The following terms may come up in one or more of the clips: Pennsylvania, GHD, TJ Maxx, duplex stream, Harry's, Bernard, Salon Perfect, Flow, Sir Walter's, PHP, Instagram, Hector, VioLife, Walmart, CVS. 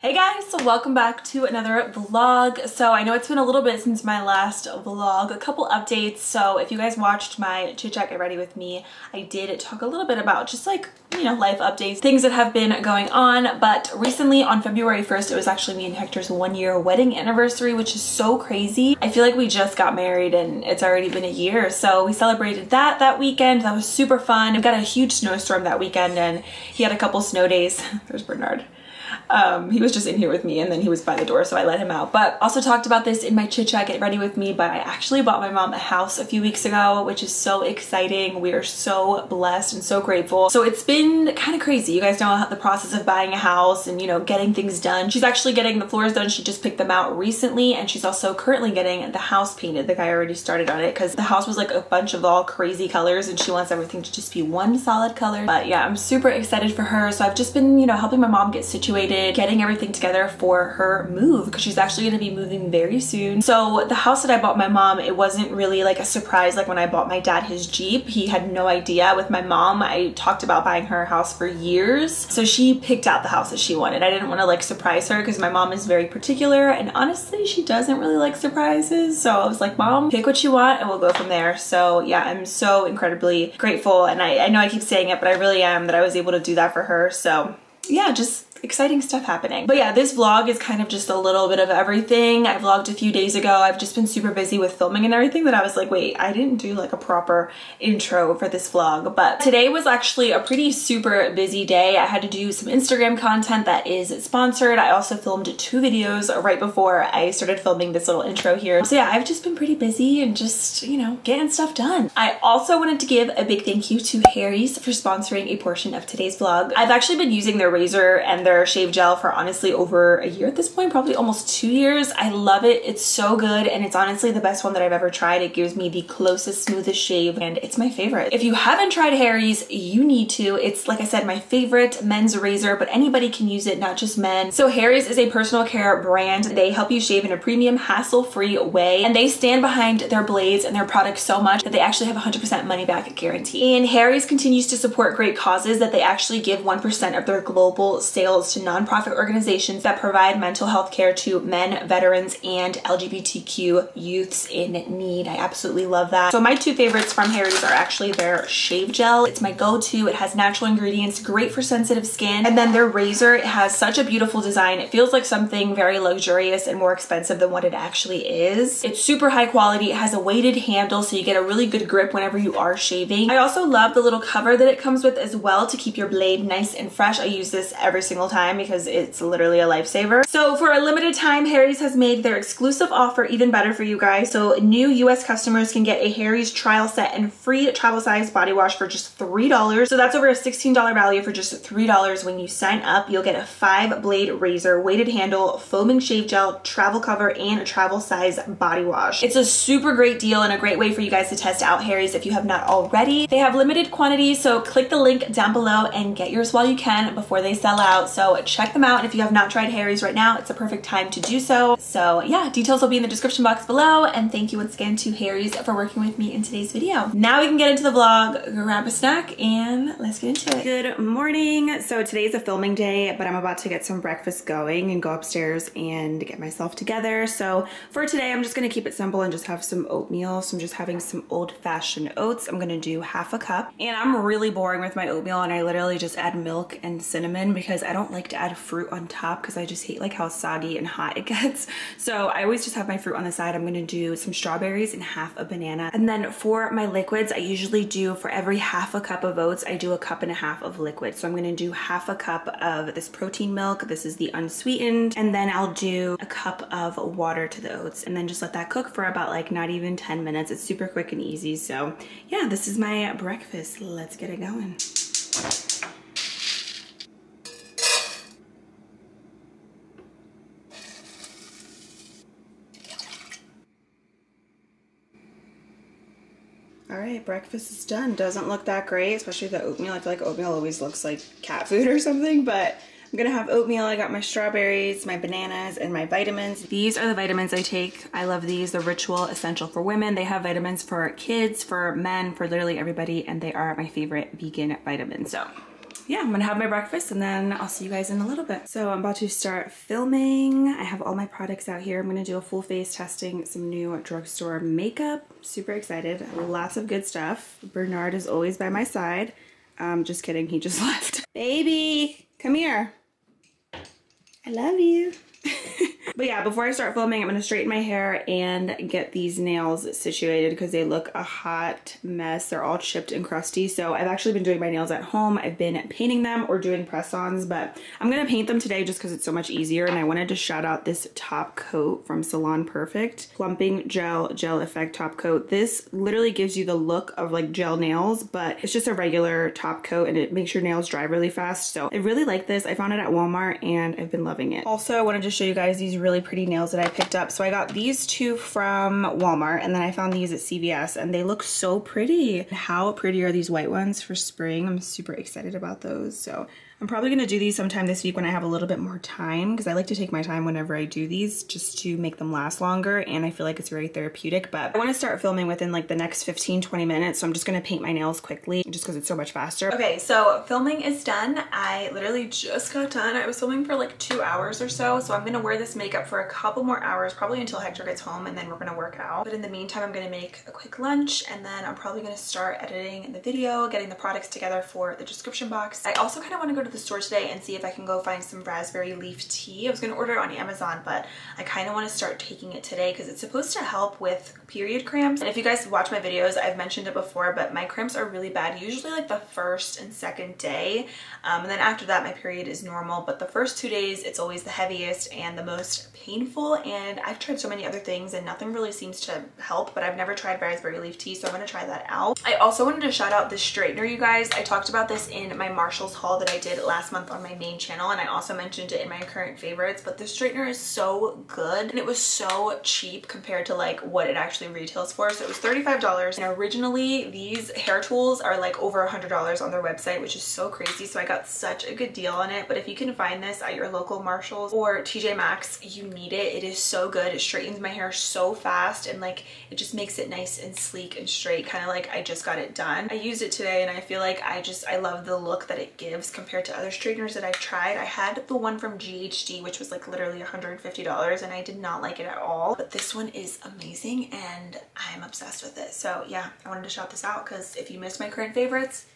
Hey guys, so welcome back to another vlog. So I know it's been a little bit since my last vlog, a couple updates. So if you guys watched my Chit Chat Get Ready With Me, I did talk a little bit about just like, you know, life updates, things that have been going on. But recently on February 1st, it was actually me and Hector's 1-year wedding anniversary, which is so crazy. I feel like we just got married and it's already been a year. So we celebrated that weekend. That was super fun. We got a huge snowstorm that weekend and he had a couple snow days. There's Bernard. He was just in here with me and then he was by the door, so I let him out. But also talked about this in my Chit Chat Get Ready With Me, but I actually bought my mom a house a few weeks ago, which is so exciting. We are so blessed and so grateful. So it's been kind of crazy. You guys know how the process of buying a house and, you know, getting things done. She's actually getting the floors done. She just picked them out recently, and she's also currently getting the house painted. The guy already started on it because the house was like a bunch of all crazy colors and she wants everything to just be one solid color. But yeah, I'm super excited for her. So I've just been, you know, helping my mom get situated, getting everything together for her move, because she's actually going to be moving very soon. So the house that I bought my mom, it wasn't really like a surprise. Like when I bought my dad his Jeep, he had no idea. With my mom, I talked about buying her a house for years, so she picked out the house that she wanted. I didn't want to like surprise her because my mom is very particular, and honestly she doesn't really like surprises. So I was like, Mom, pick what you want and we'll go from there. So yeah, I'm so incredibly grateful, and I know I keep saying it, but I really am, that I was able to do that for her. So yeah, just exciting stuff happening. But yeah, this vlog is kind of just a little bit of everything. I vlogged a few days ago. I've just been super busy with filming and everything that I was like, wait, I didn't do like a proper intro for this vlog. But today was actually a pretty super busy day. I had to do some Instagram content that is sponsored. I also filmed 2 videos right before I started filming this little intro here. So yeah, I've just been pretty busy and just, you know, getting stuff done. I also wanted to give a big thank you to Harry's for sponsoring a portion of today's vlog. I've actually been using their razor and their shave gel for honestly over a year at this point, probably almost 2 years. I love it. It's so good, and it's honestly the best one that I've ever tried. It gives me the closest, smoothest shave, and it's my favorite. If you haven't tried Harry's, you need to. It's, like I said, my favorite men's razor, but anybody can use it, not just men. So Harry's is a personal care brand. They help you shave in a premium, hassle-free way, and they stand behind their blades and their products so much that they actually have 100% money-back guarantee. And Harry's continues to support great causes, that they actually give 1% of their global sales to nonprofit organizations that provide mental health care to men, veterans, and LGBTQ youths in need. I absolutely love that. So my 2 favorites from Harry's are actually their shave gel. It's my go-to. It has natural ingredients, great for sensitive skin. And then their razor, it has such a beautiful design. It feels like something very luxurious and more expensive than what it actually is. It's super high quality. It has a weighted handle, so you get a really good grip whenever you are shaving. I also love the little cover that it comes with as well to keep your blade nice and fresh. I use this every single time because it's literally a lifesaver. So for a limited time, Harry's has made their exclusive offer even better for you guys. So new US customers can get a Harry's trial set and free travel size body wash for just $3. So that's over a $16 value for just $3. When you sign up, you'll get a 5-blade razor, weighted handle, foaming shave gel, travel cover, and a travel size body wash. It's a super great deal and a great way for you guys to test out Harry's if you have not already. They have limited quantities, so click the link down below and get yours while you can before they sell out. So check them out. And if you have not tried Harry's right now, it's a perfect time to do so. So yeah, details will be in the description box below. And thank you once again to Harry's for working with me in today's video. Now we can get into the vlog, grab a snack, and let's get into it. Good morning. So today's a filming day, but I'm about to get some breakfast going and go upstairs and get myself together. So for today, I'm just going to keep it simple and just have some oatmeal. So I'm just having some old-fashioned oats. I'm going to do half a cup. And I'm really boring with my oatmeal, and I literally just add milk and cinnamon because I don't like to add fruit on top because I just hate like how soggy and hot it gets. So I always just have my fruit on the side. I'm gonna do some strawberries and half a banana. And then for my liquids, I usually do, for every half a cup of oats, I do a cup and a half of liquid. So I'm gonna do half a cup of this protein milk. This is the unsweetened. And then I'll do a cup of water to the oats and then just let that cook for about like not even 10 minutes. It's super quick and easy. So yeah, this is my breakfast. Let's get it going. Alright, breakfast is done. Doesn't look that great, especially the oatmeal. I feel like oatmeal always looks like cat food or something, but I'm gonna have oatmeal. I got my strawberries, my bananas, and my vitamins. These are the vitamins I take. I love these. The Ritual Essential for Women. They have vitamins for kids, for men, for literally everybody, and they are my favorite vegan vitamins. So yeah, I'm gonna have my breakfast and then I'll see you guys in a little bit. So I'm about to start filming. I have all my products out here. I'm gonna do a full face testing, some new drugstore makeup. Super excited, lots of good stuff. Bernard is always by my side. Just kidding, he just left. Baby, come here. I love you. But yeah, before I start filming, I'm gonna straighten my hair and get these nails situated because they look a hot mess. They're all chipped and crusty. So I've actually been doing my nails at home. I've been painting them or doing press-ons, but I'm gonna paint them today just because it's so much easier. And I wanted to shout out this top coat from Salon Perfect. Plumping gel effect top coat. This literally gives you the look of like gel nails, but it's just a regular top coat and it makes your nails dry really fast. So I really like this. I found it at Walmart and I've been loving it. Also, I wanted to show you guys these really pretty nails that I picked up. So I got these two from Walmart and then I found these at CVS and they look so pretty. How pretty are these white ones for spring? I'm super excited about those. So I'm probably gonna do these sometime this week when I have a little bit more time because I like to take my time whenever I do these just to make them last longer and I feel like it's very therapeutic. But I wanna start filming within like the next 15-20 minutes, so I'm just gonna paint my nails quickly just because it's so much faster. Okay, so filming is done. I literally just got done. I was filming for like 2 hours or so, so I'm gonna wear this makeup for a couple more hours, probably until Hector gets home, and then we're gonna work out. But in the meantime, I'm gonna make a quick lunch and then I'm probably gonna start editing the video, getting the products together for the description box. I also kinda wanna go to the store today and see if I can go find some raspberry leaf tea. I was gonna order it on Amazon, but I kind of want to start taking it today because it's supposed to help with period cramps. And if you guys watch my videos, I've mentioned it before, but my cramps are really bad, usually like the first and second day. And then after that, my period is normal, but the first 2 days, it's always the heaviest and the most painful. And I've tried so many other things and nothing really seems to help, but I've never tried raspberry leaf tea, so I'm gonna try that out. I also wanted to shout out the straightener, you guys. I talked about this in my Marshall's haul that I did last month on my main channel, and I also mentioned it in my current favorites, but the straightener is so good and it was so cheap compared to like what it actually retails for. So it was $35, and originally these hair tools are like over $100 on their website, which is so crazy, so I got such a good deal on it. But if you can find this at your local Marshalls or TJ Maxx, you need it. It is so good. It straightens my hair so fast and like it just makes it nice and sleek and straight, kind of like I just got it done. I used it today and I feel like I love the look that it gives compared to other straighteners that I've tried. I had the one from GHD, which was like literally $150, and I did not like it at all, but this one is amazing and I'm obsessed with it. So yeah, I wanted to shout this out because if you missed my current favorites,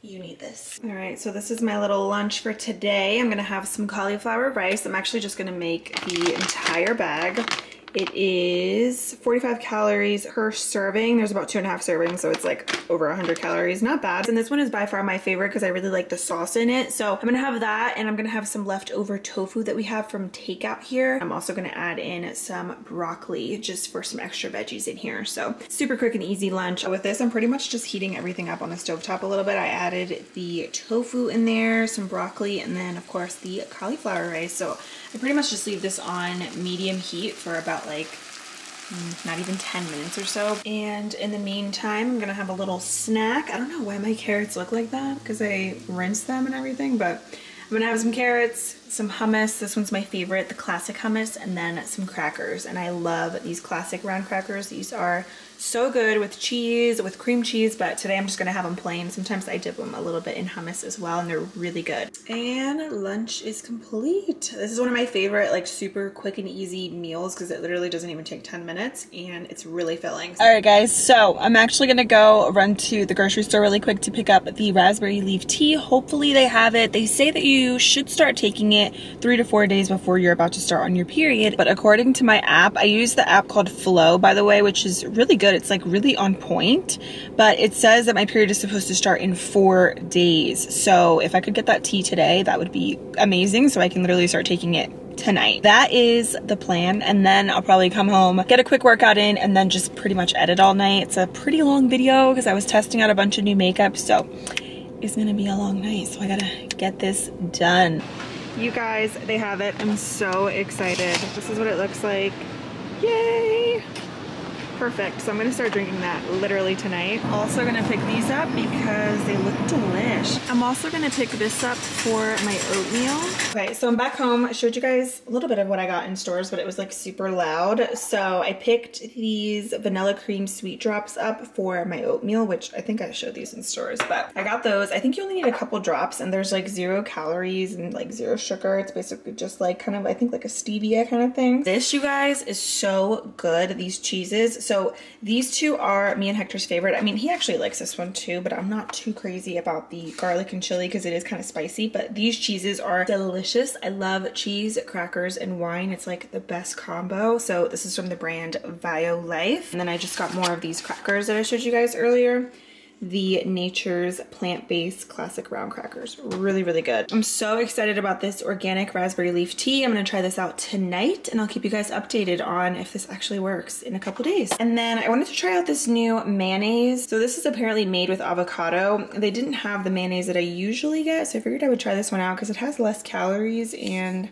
you need this. All right, so this is my little lunch for today. I'm gonna have some cauliflower rice. I'm actually just gonna make the entire bag. It is 45 calories per serving. There's about 2.5 servings, so it's like over 100 calories, not bad. And this one is by far my favorite because I really like the sauce in it. So I'm gonna have that, and I'm gonna have some leftover tofu that we have from takeout here. I'm also gonna add in some broccoli just for some extra veggies in here. So super quick and easy lunch. With this, I'm pretty much just heating everything up on the stovetop a little bit. I added the tofu in there, some broccoli, and then of course the cauliflower rice. So I pretty much just leave this on medium heat for about like not even 10 minutes or so. And in the meantime, I'm gonna have a little snack. I don't know why my carrots look like that because I rinsed them and everything, but I'm gonna have some carrots, some hummus. This one's my favorite, the classic hummus, and then some crackers. And I love these classic round crackers. These are so good with cheese, with cream cheese, but today I'm just gonna have them plain. Sometimes I dip them a little bit in hummus as well, and they're really good. And lunch is complete. This is one of my favorite, like super quick and easy meals because it literally doesn't even take 10 minutes and it's really filling. All right guys, so I'm actually gonna go run to the grocery store really quick to pick up the raspberry leaf tea. Hopefully they have it. They say that you should start taking it 3 to 4 days before you're about to start on your period. But according to my app, I use the app called Flow, by the way, which is really good. It's like really on point, but it says that my period is supposed to start in 4 days. So if I could get that tea today, that would be amazing. So I can literally start taking it tonight. That is the plan, and then I'll probably come home, get a quick workout in, and then just pretty much edit all night. It's a pretty long video because I was testing out a bunch of new makeup, so it's gonna be a long night. So I gotta get this done. You guys, they have it. I'm so excited. This is what it looks like. Yay! perfect. So I'm gonna start drinking that literally tonight. Also gonna pick these up because they look delish. I'm also gonna pick this up for my oatmeal. Okay, so I'm back home. I showed you guys a little bit of what I got in stores, but it was like super loud. So I picked these vanilla cream sweet drops up for my oatmeal, which I think I showed these in stores, but I got those. I think you only need a couple drops and there's like 0 calories and like 0 sugar. It's basically just like kind of, I think like a stevia kind of thing. This, you guys, is so good. These cheeses. So these two are me and Hector's favorite. I mean, he actually likes this one too, but I'm not too crazy about the garlic and chili because it is kind of spicy, but these cheeses are delicious. I love cheese, crackers, and wine. It's like the best combo. So this is from the brand VioLife. And then I just got more of these crackers that I showed you guys earlier. The Nature's plant-based classic round crackers. Really, really good. I'm so excited about this organic raspberry leaf tea. I'm gonna try this out tonight and I'll keep you guys updated on if this actually works in a couple days. And then I wanted to try out this new mayonnaise. So this is apparently made with avocado. They didn't have the mayonnaise that I usually get, so I figured I would try this one out because it has less calories and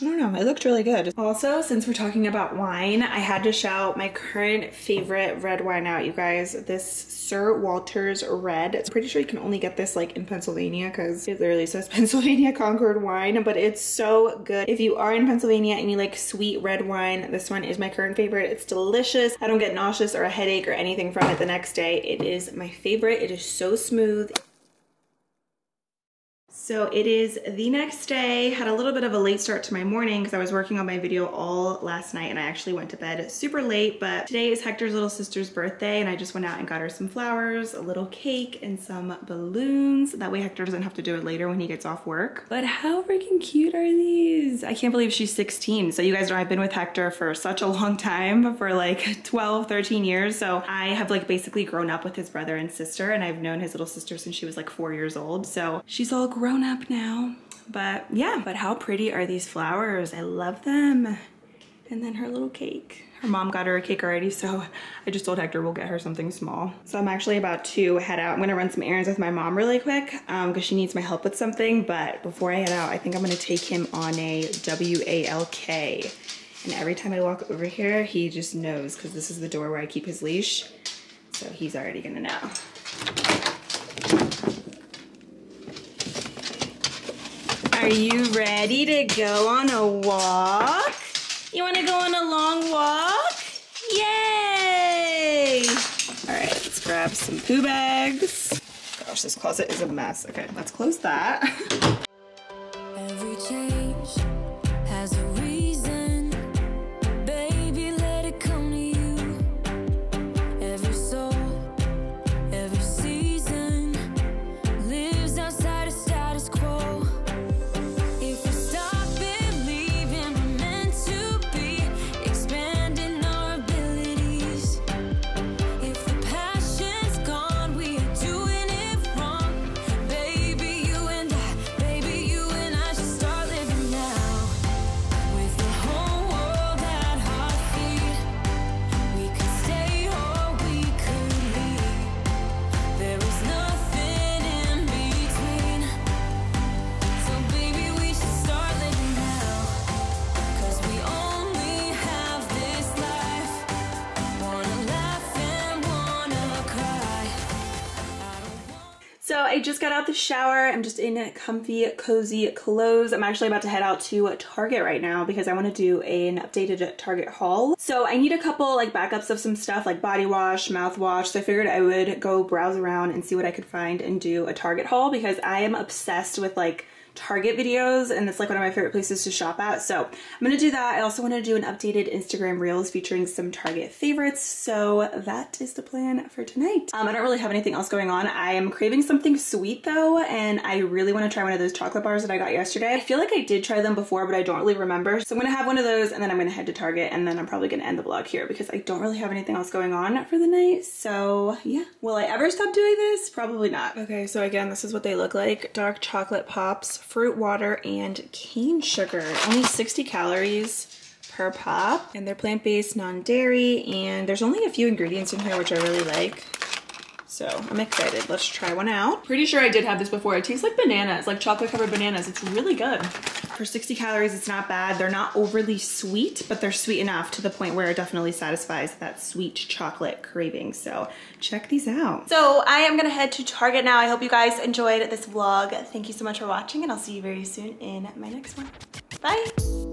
I don't know, it looked really good. Also, since we're talking about wine, I had to shout my current favorite red wine out, you guys. This Sir Walter's Red. It's pretty sure you can only get this like in Pennsylvania because it literally says Pennsylvania Concord wine, but it's so good. If you are in Pennsylvania and you like sweet red wine, this one is my current favorite. It's delicious. I don't get nauseous or a headache or anything from it the next day. It is my favorite. It is so smooth. So it is the next day. Had a little bit of a late start to my morning because I was working on my video all last night and I actually went to bed super late, but today is Hector's little sister's birthday and I just went out and got her some flowers, a little cake, and some balloons. That way Hector doesn't have to do it later when he gets off work. But how freaking cute are these? I can't believe she's 16. So you guys know I've been with Hector for such a long time, for like 12, 13 years. So I have like basically grown up with his brother and sister and I've known his little sister since she was like 4 years old. So she's all grown up now, but yeah. But how pretty are these flowers? I love them. And then her little cake. Her mom got her a cake already, so I just told Hector we'll get her something small. So I'm actually about to head out. I'm gonna run some errands with my mom really quick because she needs my help with something, but before I head out, I think I'm gonna take him on a walk. And every time I walk over here, he just knows because this is the door where I keep his leash. So he's already gonna know. Are you ready to go on a walk? You want to go on a long walk? Yay! All right, let's grab some poo bags. Gosh, this closet is a mess. Okay, let's close that. Every change has a reason. Baby, let it come to you. Every soul, every season lives outside of status quo. So I just got out the shower. I'm just in comfy, cozy clothes. I'm actually about to head out to Target right now because I want to do an updated Target haul. So I need a couple like backups of some stuff like body wash, mouthwash. So I figured I would go browse around and see what I could find and do a Target haul because I am obsessed with like Target videos and it's like one of my favorite places to shop at. So I'm gonna do that. I also want to do an updated Instagram Reels featuring some Target favorites. So that is the plan for tonight. I don't really have anything else going on. I am craving something sweet though, and I really want to try one of those chocolate bars that I got yesterday. I feel like I did try them before, but I don't really remember. So I'm gonna have one of those and then I'm gonna head to Target and then I'm probably gonna end the vlog here because I don't really have anything else going on for the night. So yeah. Will I ever stop doing this? Probably not. Okay, so again, this is what they look like. Dark chocolate pops, fruit water, and cane sugar. Only 60 calories per pop. And they're plant-based, non-dairy, and there's only a few ingredients in here which I really like. So I'm excited. Let's try one out. Pretty sure I did have this before. It tastes like bananas, like chocolate covered bananas. It's really good. For 60 calories, it's not bad. They're not overly sweet, but they're sweet enough to the point where it definitely satisfies that sweet chocolate craving. So check these out. So I am gonna head to Target now. I hope you guys enjoyed this vlog. Thank you so much for watching, and I'll see you very soon in my next one. Bye.